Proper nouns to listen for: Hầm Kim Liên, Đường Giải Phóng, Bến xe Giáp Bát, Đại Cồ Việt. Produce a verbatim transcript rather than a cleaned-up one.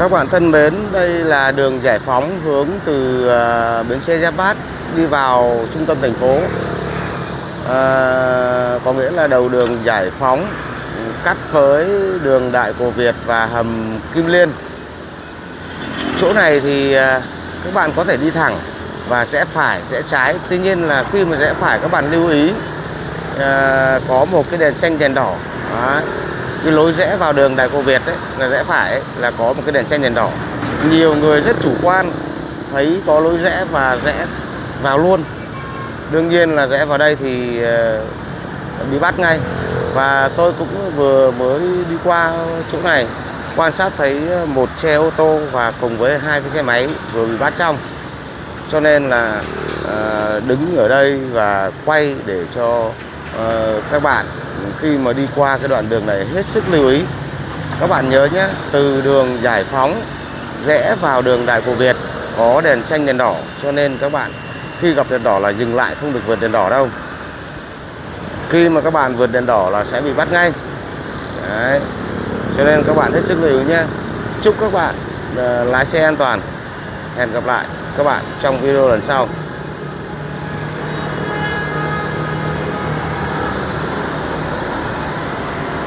Các bạn thân mến, đây là đường Giải Phóng hướng từ uh, bến xe Giáp Bát đi vào trung tâm thành phố. Uh, có nghĩa là đầu đường Giải Phóng cắt với đường Đại Cồ Việt và hầm Kim Liên. Chỗ này thì uh, các bạn có thể đi thẳng và rẽ phải, rẽ trái. Tuy nhiên là khi mà rẽ phải các bạn lưu ý uh, có một cái đèn xanh đèn đỏ. Đó. Cái lối rẽ vào đường Đại Cồ Việt ấy, là rẽ phải ấy, là có một cái đèn xanh đèn đỏ. Nhiều người rất chủ quan, thấy có lối rẽ và rẽ vào luôn. Đương nhiên là rẽ vào đây thì uh, bị bắt ngay. Và tôi cũng vừa mới đi qua chỗ này, quan sát thấy một xe ô tô và cùng với hai cái xe máy vừa bị bắt xong. Cho nên là uh, đứng ở đây và quay để cho uh, các bạn khi mà đi qua cái đoạn đường này hết sức lưu ý. Các bạn nhớ nhé, từ đường Giải Phóng rẽ vào đường Đại Cồ Việt có đèn xanh đèn đỏ, cho nên các bạn khi gặp đèn đỏ là dừng lại, không được vượt đèn đỏ đâu. Khi mà các bạn vượt đèn đỏ là sẽ bị bắt ngay. Đấy. Cho nên các bạn hết sức lưu ý nhé. Chúc các bạn uh, lái xe an toàn. Hẹn gặp lại các bạn trong video lần sau.